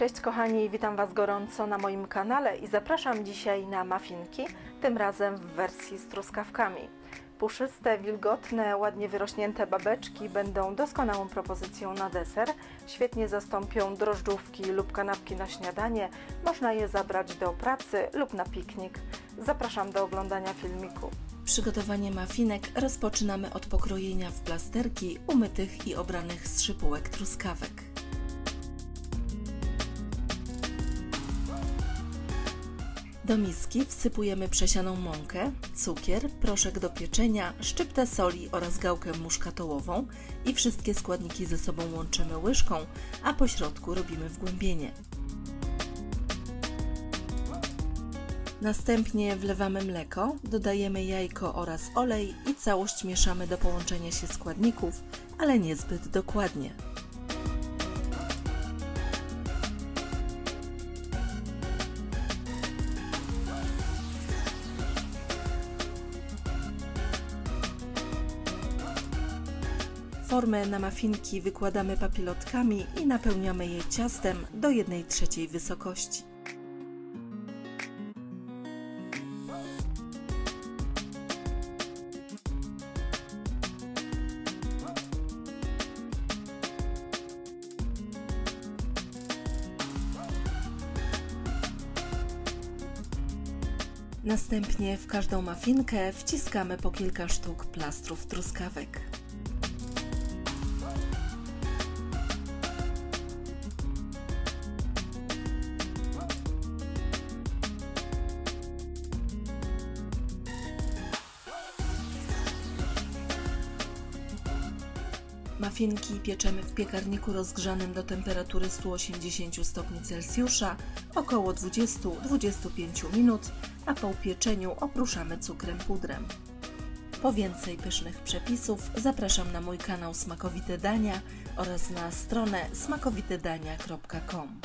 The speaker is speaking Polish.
Cześć kochani, witam Was gorąco na moim kanale i zapraszam dzisiaj na muffinki, tym razem w wersji z truskawkami. Puszyste, wilgotne, ładnie wyrośnięte babeczki będą doskonałą propozycją na deser. Świetnie zastąpią drożdżówki lub kanapki na śniadanie. Można je zabrać do pracy lub na piknik. Zapraszam do oglądania filmiku. Przygotowanie muffinek rozpoczynamy od pokrojenia w plasterki umytych i obranych z szypułek truskawek. Do miski wsypujemy przesianą mąkę, cukier, proszek do pieczenia, szczyptę soli oraz gałkę muszkatołową i wszystkie składniki ze sobą łączymy łyżką, a po środku robimy wgłębienie. Następnie wlewamy mleko, dodajemy jajko oraz olej i całość mieszamy do połączenia się składników, ale niezbyt dokładnie. Formę na muffinki wykładamy papilotkami i napełniamy je ciastem do 1/3 wysokości. Następnie w każdą muffinkę wciskamy po kilka sztuk plastrów truskawek. Muffinki pieczemy w piekarniku rozgrzanym do temperatury 180 stopni Celsjusza około 20–25 minut, a po upieczeniu oprószamy cukrem pudrem. Po więcej pysznych przepisów zapraszam na mój kanał Smakowite Dania oraz na stronę smakowitedania.com.